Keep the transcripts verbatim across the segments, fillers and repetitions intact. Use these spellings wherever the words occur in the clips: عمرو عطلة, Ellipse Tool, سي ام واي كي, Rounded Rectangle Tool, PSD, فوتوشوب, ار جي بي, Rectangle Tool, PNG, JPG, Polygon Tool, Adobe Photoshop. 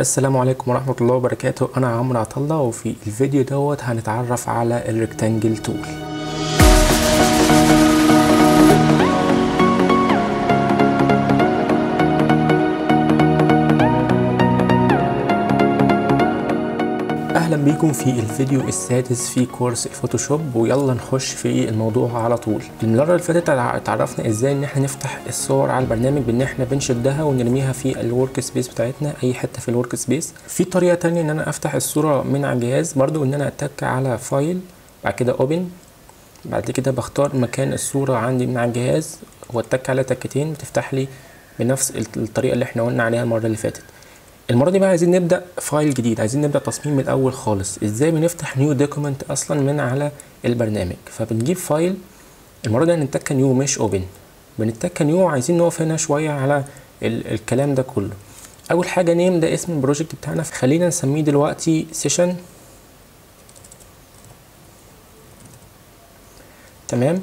السلام عليكم ورحمة الله وبركاته. أنا عمرو عطلة، وفي الفيديو دوت هنتعرف على الريكتانجل تول. أهلا بيكم في الفيديو السادس في كورس فوتوشوب، ويلا نخش في الموضوع على طول. المرة اللي فاتت اتعرفنا ازاي ان احنا نفتح الصور على البرنامج بان احنا بنشدها ونرميها في الورك سبيس بتاعتنا، اي حتة في الورك سبيس. في طريقة تانية ان انا افتح الصورة من على الجهاز، برضو ان انا اتك على فايل، بعد كده اوبن، بعد كده بختار مكان الصورة عندي من على الجهاز واتك على تكتين، بتفتح لي بنفس الطريقة اللي احنا قلنا عليها المرة اللي فاتت. المره دي بقى عايزين نبدا فايل جديد، عايزين نبدا تصميم من الاول خالص. ازاي بنفتح نيو دوكيمنت اصلا من على البرنامج؟ فبنجيب فايل، المره دي هنتك نيو مش اوبن، بنتك نيو. عايزين نقف هنا شويه على ال الكلام ده كله. اول حاجه نيم، ده اسم البروجكت بتاعنا، خلينا نسميه دلوقتي سيشن. تمام.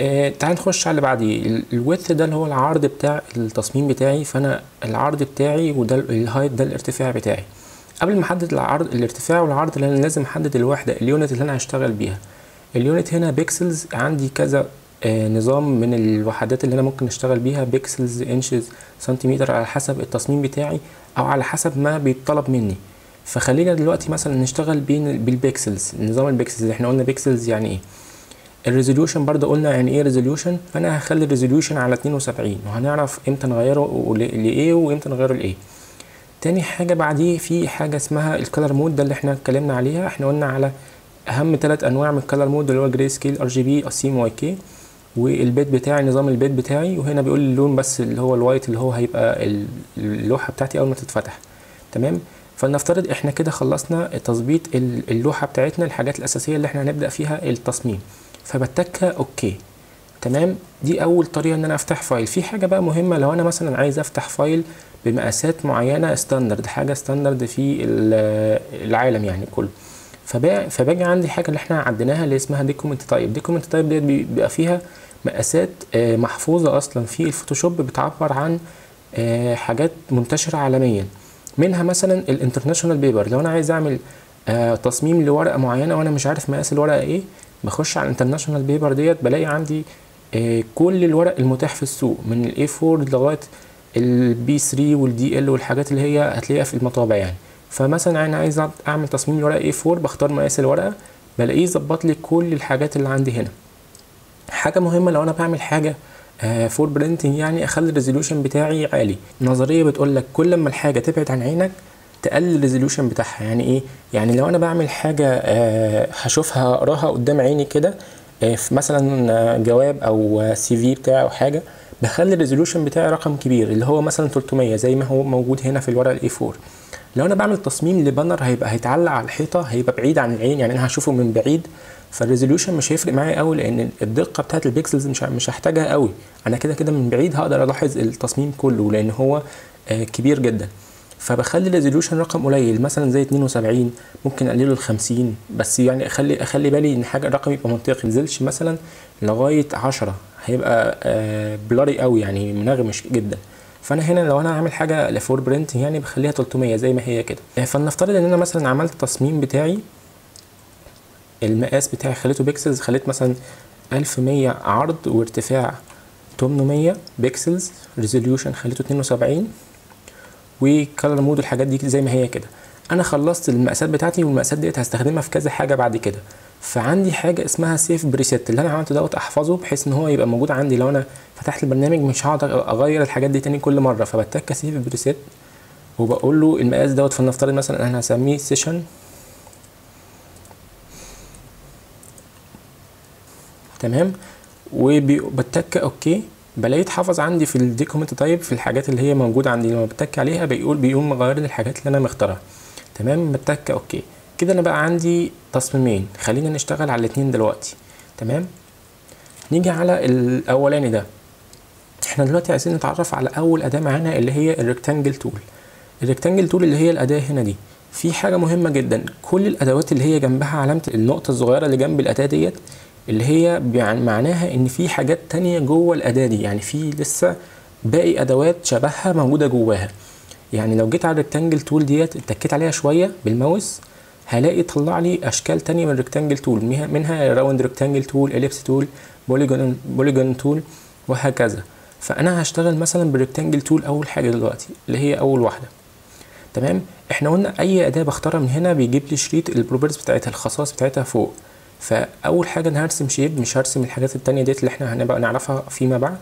آه تعال نخش على اللي بعديه. الويدث ده اللي هو العرض بتاع التصميم بتاعي، فانا العرض بتاعي وده الهايت، ده الارتفاع بتاعي. قبل ما احدد العرض الارتفاع والعرض اللي انا لازم احدد الوحده اليونت اللي انا هشتغل بيها. اليونت هنا بيكسلز، عندي كذا آه نظام من الوحدات اللي انا ممكن اشتغل بيها، بيكسلز، انشز، سنتيمتر، على حسب التصميم بتاعي او على حسب ما بيتطلب مني. فخلينا دلوقتي مثلا نشتغل بالبيكسلز، نظام البيكسلز. احنا قلنا بيكسلز يعني ايه. الريزوليوشن برضه قلنا يعني ايه ريزوليوشن، فانا هخلي الريزوليوشن على اتنين وسبعين، وهنعرف امتى نغيره لايه وامتى نغيره لايه. تاني حاجه بعديه في حاجه اسمها الكلر مود، ده اللي احنا اتكلمنا عليها. احنا قلنا على اهم ثلاث انواع من الكلر مود، اللي هو جراي سكيل، ار جي بي، سي ام واي كي، والبيت بتاعي نظام البيت بتاعي. وهنا بيقول لي اللون بس اللي هو الوايت، اللي هو هيبقى اللوحه بتاعتي اول ما تتفتح. تمام. فلنفترض احنا كده خلصنا تظبيط اللوحه بتاعتنا، الحاجات الاساسيه اللي احنا هنبدا فيها التصميم. فبتكه اوكي. تمام. دي اول طريقه ان انا افتح فايل. في حاجه بقى مهمه، لو انا مثلا عايز افتح فايل بمقاسات معينه ستاندرد، حاجه ستاندرد في العالم يعني كله، فباجي عندي حاجه اللي احنا عديناها اللي اسمها دوكيمنت تايب. دوكيمنت تايب ديت بيبقى فيها مقاسات محفوظه اصلا في الفوتوشوب، بتعبر عن حاجات منتشره عالميا، منها مثلا الانترناشونال بيبر. لو انا عايز اعمل تصميم لورقه معينه وانا مش عارف مقاس الورقه ايه، بخش على الانترناشونال بيبر ديت، بلاقي عندي آه كل الورق المتاح في السوق، من الاي أربعة لغايه البي تلاتة والدي ال والحاجات اللي هي هتلاقيها في المطابع يعني. فمثلا انا عايز اعمل تصميم لورقه اي أربعة، بختار مقاس الورقه، بلاقيه ظبط لي كل الحاجات اللي عندي هنا. حاجه مهمه، لو انا بعمل حاجه آه فور برينتنج، يعني اخلي الريزوليوشن بتاعي عالي. نظريه بتقول لك كل ما الحاجه تبعد عن عينك تقلل الريزوليوشن بتاعها. يعني ايه؟ يعني لو انا بعمل حاجه أه هشوفها اقراها قدام عيني كده، أه مثلا جواب او سي في بتاع او حاجه، بخلي الريزوليوشن بتاعي رقم كبير اللي هو مثلا تلتمية زي ما هو موجود هنا في الورقه الاي أربعة. لو انا بعمل تصميم لبانر هيبقى هيتعلق على الحيطه، هيبقى بعيد عن العين، يعني انا هشوفه من بعيد، فالريزوليوشن مش هيفرق معايا قوي لان الدقه بتاعت البيكسلز مش مش هحتاجها قوي. انا كده كده من بعيد هقدر الاحظ التصميم كله لان هو أه كبير جدا. فبخلي الريزوليوشن رقم قليل، مثلا زي اتنين وسبعين، ممكن اقلله ل خمسين، بس يعني اخلي اخلي بالي ان حاجه الرقم يبقى منطقي، ما ينزلش مثلا لغايه عشرة، هيبقى آه بلاري قوي يعني منغمش جدا. فانا هنا لو انا هعمل حاجه لفور برنت يعني بخليها تلتمية زي ما هي كده. فلنفترض ان انا مثلا عملت التصميم بتاعي، المقاس بتاعي خليته بيكسلز، خليت مثلا الف ومية عرض وارتفاع تمنمية بيكسلز، ريزوليوشن خليته اتنين وسبعين، وكلر مود والحاجات دي زي ما هي كده. انا خلصت المقاسات بتاعتي، والمقاسات ديت هستخدمها في كذا حاجه بعد كده. فعندي حاجه اسمها سيف بريسيت، اللي انا عملته دوت احفظه بحيث ان هو يبقى موجود عندي، لو انا فتحت البرنامج مش هقدر اغير الحاجات دي تاني كل مره. فبتك سيف بريسيت وبقول له المقاس دوت، فلنفترض مثلا انا هسميه سيشن. تمام. وبتك اوكي، بلاقيه اتحفظ عندي في الديكومنت تايب في الحاجات اللي هي موجوده عندي. لما بتك عليها بيقول بيقوم مغير لي الحاجات اللي انا مختارها. تمام. بتك اوكي كده، انا بقى عندي تصميمين، خلينا نشتغل على الاثنين دلوقتي. تمام. نيجي على الاولاني ده، احنا دلوقتي عايزين نتعرف على اول اداه معانا اللي هي الريكتانجل تول. الريكتانجل تول اللي هي الاداه هنا دي، في حاجه مهمه جدا، كل الادوات اللي هي جنبها علامه النقطه الصغيره اللي جنب الاداه ديت، اللي هي معناها ان في حاجات تانية جوه الاداه دي، يعني في لسه باقي ادوات شبهها موجوده جواها. يعني لو جيت على الريكتانجل تول ديت اتكيت عليها شويه بالماوس هلاقي طلع لي اشكال تانية من الريكتانجل تول، منها راوند ريكتانجل تول، اليبس تول، بوليجون بوليجون تول وهكذا. فانا هشتغل مثلا بالريكتانجل تول اول حاجه دلوقتي اللي هي اول واحده. تمام، احنا قلنا اي اداه بختارها من هنا بيجيب لي شريط البروبرتيز بتاعتها، الخصائص بتاعتها فوق. فاول حاجه انا هرسم شيب، مش هرسم الحاجات التانية ديت اللي احنا هنبقى نعرفها فيما بعد.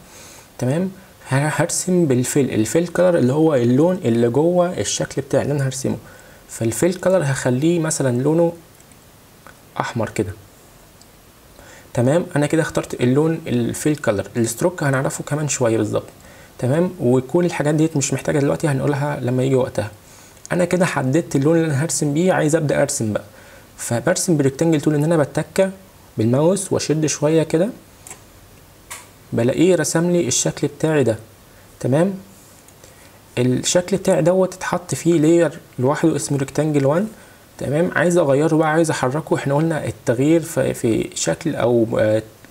تمام، هرسم بالفيل، الفيل كلر اللي هو اللون اللي جوه الشكل بتاع اللي انا هرسمه. فالفيل كلر هخليه مثلا لونه احمر كده. تمام، انا كده اخترت اللون الفيل كلر. الستروك هنعرفه كمان شويه بالظبط. تمام، وكل الحاجات ديت مش محتاجه دلوقتي، هنقولها لما يجي وقتها. انا كده حددت اللون اللي انا هرسم بيه، عايز ابدا ارسم بقى. فبرسم بالريكتانجل تول ان انا بتكه بالماوس واشد شويه كده، بلاقيه رسم لي الشكل بتاعي ده. تمام، الشكل بتاعي دوت اتحط فيه لاير لوحده اسمه ريكتانجل واحد. تمام، عايز اغيره بقى، عايز احركه. احنا قلنا التغيير في, في شكل او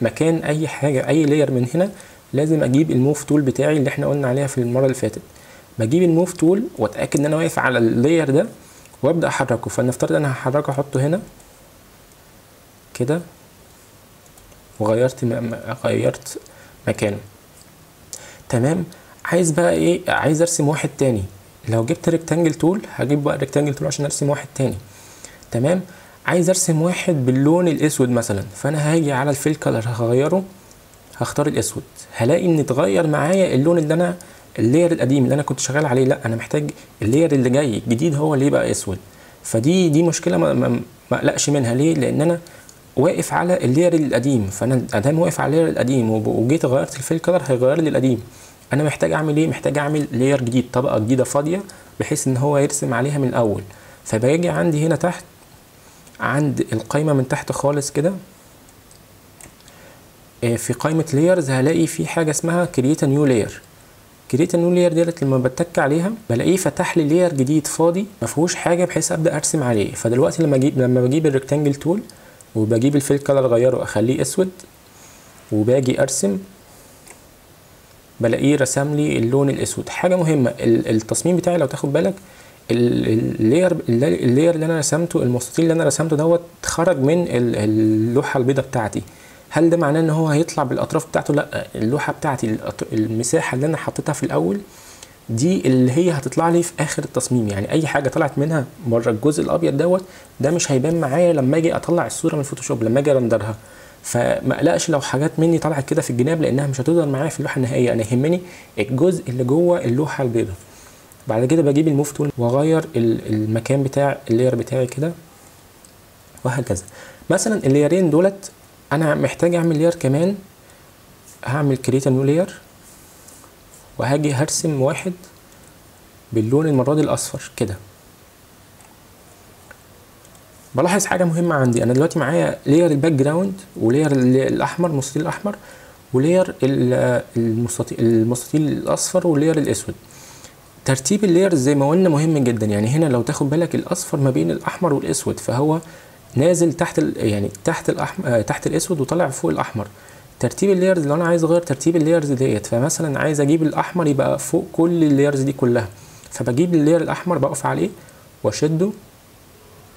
مكان اي حاجه، اي لاير من هنا لازم اجيب الموف تول بتاعي اللي احنا قلنا عليها في المره اللي فاتت. بجيب الموف تول واتاكد ان انا واقف على اللاير ده وابدا احركه. فنفترض انا هحركه احطه هنا كده، وغيرت غيرت مكانه. تمام، عايز بقى ايه؟ عايز ارسم واحد تاني. لو جبت ريكتانجل تول هجيب بقى ريكتانجل تول عشان ارسم واحد تاني. تمام، عايز ارسم واحد باللون الاسود مثلا. فانا هاجي على الفيل كلر هغيره، هختار الاسود. هلاقي ان اتغير معايا اللون اللي انا اللاير القديم اللي انا كنت شغال عليه، لا انا محتاج اللاير اللي جاي الجديد هو اللي يبقى اسود. فدي دي مشكله ما اقلقش منها. ليه؟ لان انا واقف على اللاير القديم. فانا ادام واقف على اللاير القديم وجيت غيرت الفيل كلر هيغير لي القديم. انا محتاج اعمل ايه؟ محتاج اعمل لاير جديد، طبقه جديده فاضيه بحيث ان هو يرسم عليها من الاول. فباجي عندي هنا تحت عند القايمه من تحت خالص كده في قايمه لايرز هلاقي في حاجه اسمها كرييت نيو لاير. كرييت نيو لاير ديت لما بتك عليها بلاقيه فتح لي لاير جديد فاضي ما فيهوش حاجه بحيث ابدا ارسم عليه. فدلوقتي لما اجيب لما بجيب الريكتانجل تول وبجيب الفيل كلر اغيره اخليه اسود وباجي ارسم بلاقيه رسم لي اللون الاسود. حاجه مهمه، التصميم بتاعي لو تاخد بالك اللاير اللاير اللي انا رسمته، المستطيل اللي انا رسمته دوت خرج من اللوحه البيضاء بتاعتي. هل ده معناه ان هو هيطلع بالاطراف بتاعته؟ لا، اللوحه بتاعتي المساحه اللي انا حطيتها في الاول دي اللي هي هتطلع لي في اخر التصميم. يعني اي حاجه طلعت منها بره الجزء الابيض دوت ده مش هيبان معايا لما اجي اطلع الصوره من الفوتوشوب، لما اجي رندرها. فما اقلقش لو حاجات مني طلعت كده في الجناب لانها مش هتظهر معايا في اللوحه النهائيه. انا يهمني الجزء اللي جوه اللوحه البيضاء. بعد كده بجيب الموف تول واغير المكان بتاع اللاير بتاعي كده وهكذا. مثلا اللايرين دولت انا محتاج اعمل لاير كمان، هعمل كريت نيو لاير وهاجي هرسم واحد باللون المره دي الاصفر كده. بلاحظ حاجه مهمه عندي، انا دلوقتي معايا لاير الباك جراوند ولاير الاحمر المستطيل الاحمر ولاير المستطيل المستطيل الاصفر ولاير الاسود. ترتيب اللايرز زي ما قلنا مهم جدا. يعني هنا لو تاخد بالك الاصفر ما بين الاحمر والاسود، فهو نازل تحت يعني تحت الأحمر تحت الاسود وطالع فوق الاحمر. ترتيب اللايرز لو انا عايز اغير ترتيب اللايرز ديت، فمثلا عايز اجيب الاحمر يبقى فوق كل اللايرز دي كلها، فبجيب اللاير الاحمر بقف عليه واشده.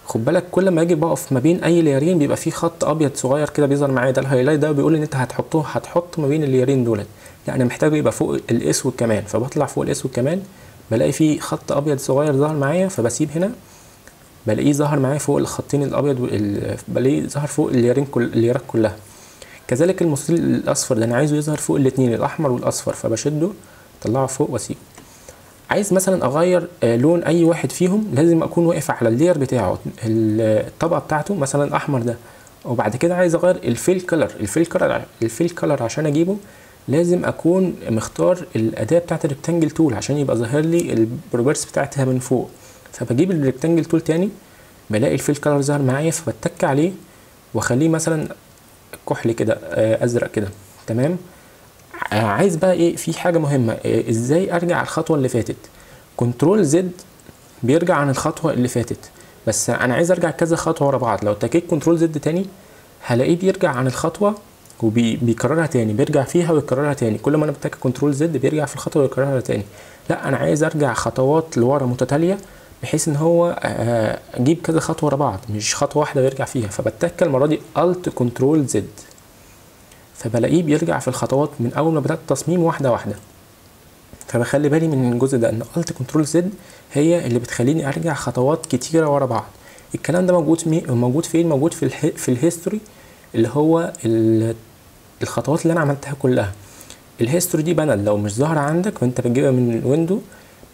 خد بالك كل ما اجي بقف ما بين اي لايرين بيبقى في خط ابيض صغير كده بيظهر معايا، ده الهايلايت ده بيقول ان انت هتحطه هتحط ما بين اللايرين دولت. لا انا محتاجه يبقى فوق الاسود كمان، فبطلع فوق الاسود كمان بلاقي في خط ابيض صغير ظهر معايا، فبسيب هنا بلاقيه ظهر معايا فوق الخطين الابيض وال... بلاقيه ظهر فوق اللايرين كل... اللايرات كلها. كذلك المستطيل الاصفر ده انا عايزه يظهر فوق الاثنين الاحمر والاصفر، فبشده اطلعه فوق واسيبه. عايز مثلا اغير لون اي واحد فيهم لازم اكون واقف على اللاير بتاعه الطبقه بتاعته، مثلا الاحمر ده. وبعد كده عايز اغير الفيل كلر الفيل كلر الفيل كلر عشان اجيبه لازم اكون مختار الاداه بتاعه الريكتانجل تول عشان يبقى ظاهر لي البروبرتيز بتاعتها من فوق. فبجيب الريكتانجل تول تاني بلاقي الفيل كلر ظهر معايا، فبتك عليه واخليه مثلا كحلي كده ازرق كده. تمام، عايز بقى ايه؟ في حاجه مهمه، ازاي ارجع الخطوه اللي فاتت؟ كنترول زد بيرجع عن الخطوه اللي فاتت، بس انا عايز ارجع كذا خطوه ورا بعض. لو اتكيت كنترول زد تاني هلاقيه بيرجع عن الخطوه وبيكررها تاني، بيرجع فيها ويكررها تاني. كل ما انا بتاك كنترول زد بيرجع في الخطوه ويكررها تاني. لا، انا عايز ارجع خطوات لورا متتاليه بحيث ان هو اجيب كذا خطوه ورا بعض، مش خطوه واحده بيرجع فيها. فبتاك المره دي الت كنترول زد، فبلاقيه بيرجع في الخطوات من اول ما بدات التصميم واحده واحده. فبخلي بالي من الجزء ده، ان الت كنترول زد هي اللي بتخليني ارجع خطوات كتيره ورا بعض. الكلام ده موجود موجود فين؟ موجود في الح... في الهيستوري، اللي هو الخطوات اللي انا عملتها كلها. الهيستوري دي بانل، لو مش ظاهره عندك فانت بتجيبها من الويندو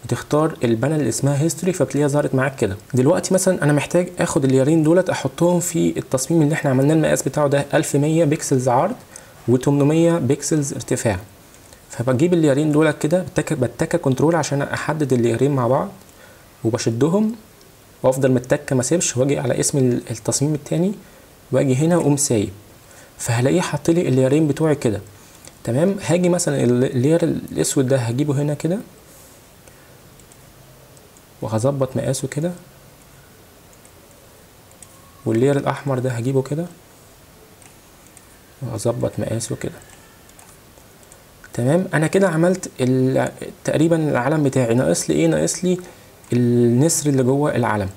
بتختار البانل اللي اسمها هيستوري، فبتلاقيها ظهرت معاك كده. دلوقتي مثلا انا محتاج اخد اليارين دولت احطهم في التصميم اللي احنا عملناه المقاس بتاعه ده ألف ومية بيكسلز عرض وتمنمية بيكسلز ارتفاع. فبجيب اليارين دولت كده، بتكه كنترول عشان احدد اليارين مع بعض وبشدهم وافضل متكه ما اسيبش، واجي على اسم التصميم التاني واجي هنا واقوم سايب، فهلاقيه حاط لي الليرين بتوعي كده. تمام، هاجي مثلا اللير الاسود ده هجيبه هنا كده وهظبط مقاسه كده، واللير الاحمر ده هجيبه كده وهظبط مقاسه كده. تمام، انا كده عملت تقريبا العلم بتاعي. ناقص لي ايه؟ ناقص لي النسر اللي جوه العلم.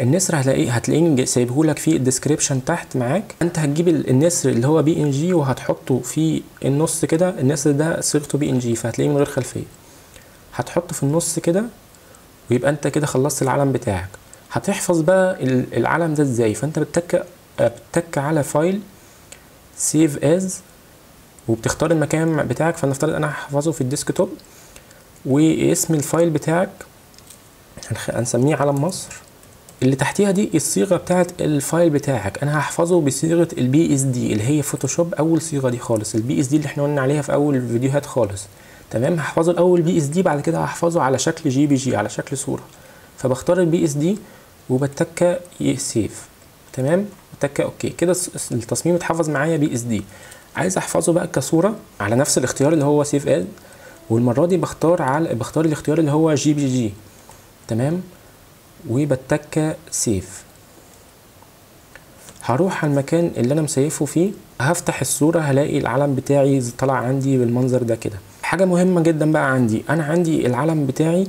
النسر هتلاقيه هتلاقيني سايبهولك في الديسكريبشن تحت معاك. انت هتجيب النسر اللي هو بي ان جي وهتحطه في النص كده. النسر ده صيغته بي ان جي فهتلاقيه من غير خلفيه، هتحطه في النص كده، ويبقى انت كده خلصت العلم بتاعك. هتحفظ بقى العلم ده ازاي؟ فانت بتتك بتتك على فايل سيف از، وبتختار المكان بتاعك. فنفترض انا هحفظه في الديسكتوب، واسم الفايل بتاعك هنسميه علم مصر. اللي تحتيها دي الصيغه بتاعه الفايل بتاعك، انا هحفظه بصيغه البي اس دي اللي هي فوتوشوب، اول صيغه دي خالص، البي اس دي اللي احنا قلنا عليها في اول الفيديوهات خالص. تمام، هحفظه الاول بي اس دي، بعد كده هحفظه على شكل جي بي جي، على شكل صوره. فبختار البي اس دي وبتكه سيف. تمام، بتكه اوكي. كده التصميم اتحفظ معايا بي اس دي. عايز احفظه بقى كصوره على نفس الاختيار اللي هو سيف از، والمره دي بختار على بختار الاختيار اللي هو جي بي جي. تمام، وبتكه سيف. هروح على المكان اللي انا مسيفه فيه، هفتح الصوره هلاقي العلم بتاعي طلع عندي بالمنظر ده كده. حاجه مهمه جدا بقى عندي، انا عندي العلم بتاعي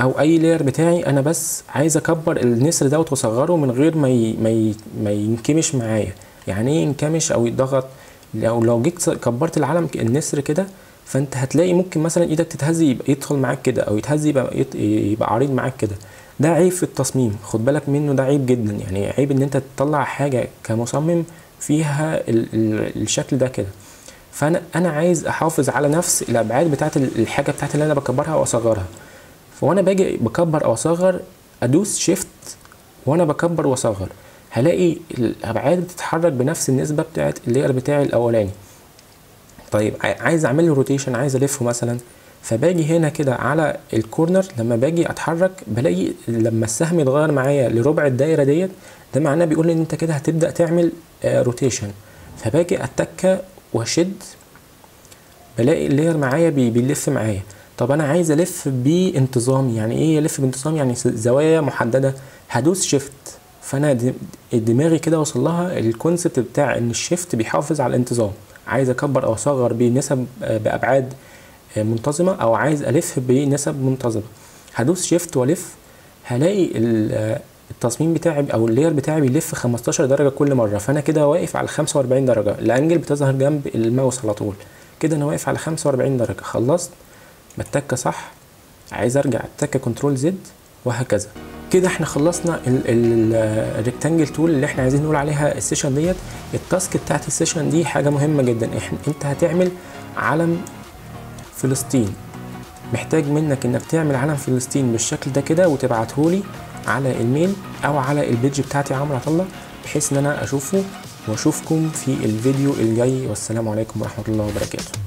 او اي لاير بتاعي، انا بس عايز اكبر النسر دوت واصغره من غير ما ي... ما, ي... ما ينكمش معايا. يعني ايه ينكمش او يتضغط؟ لو لو جيت كبرت العلم النسر كده، فانت هتلاقي ممكن مثلا ايدك تتهز يبقى يدخل معاك كده، او يتهز يبقى يت... يبقى عريض معاك كده. ده عيب في التصميم، خد بالك منه، ده عيب جدا. يعني عيب ان انت تطلع حاجه كمصمم فيها ال ال الشكل ده كده. فانا انا عايز احافظ على نفس الابعاد بتاعه الحاجه بتاعتي اللي انا بكبرها واصغرها. فانا باجي بكبر او اصغر ادوس شيفت وانا بكبر واصغر، هلاقي الابعاد بتتحرك بنفس النسبه بتاعه اللاير بتاعي الاولاني. طيب عايز اعمل له روتيشن، عايز الفه مثلا، فباجي هنا كده على الكورنر، لما باجي اتحرك بلاقي لما السهم يتغير معايا لربع الدايره ديت، ده معناه بيقول لي ان انت كده هتبدا تعمل روتيشن. فباجي اتكه واشد بلاقي اللاير معايا بيلف معايا. طب انا عايز الف بانتظام. يعني ايه الف بانتظام؟ يعني زوايا محدده. هدوس شيفت، فانا دماغي كده وصل لها الكونسبت بتاع ان الشيفت بيحافظ على الانتظام. عايز اكبر او اصغر بنسب بابعاد منتظمه، او عايز الف بنسب منتظمه، هدوس شيفت والف، هلاقي التصميم بتاعي او اللاير بتاعي بيلف خمستاشر درجه كل مره. فانا كده واقف على خمسة واربعين درجه. الانجل بتظهر جنب الماوس على طول كده، انا واقف على خمسة واربعين درجه. خلصت، بتكه صح، عايز ارجع اتكه كنترول زد، وهكذا. كده احنا خلصنا الريكتانجل تول اللي احنا عايزين نقول عليها السيشن ديت. التاسك بتاعت السيشن دي حاجه مهمه جدا، انت هتعمل علم فلسطين. محتاج منك انك تعمل علم فلسطين بالشكل ده كده، وتبعتهولي على الميل او على البيج بتاعتي عمرو عطله، بحيث ان انا اشوفه. واشوفكم في الفيديو الجاي، والسلام عليكم ورحمه الله وبركاته.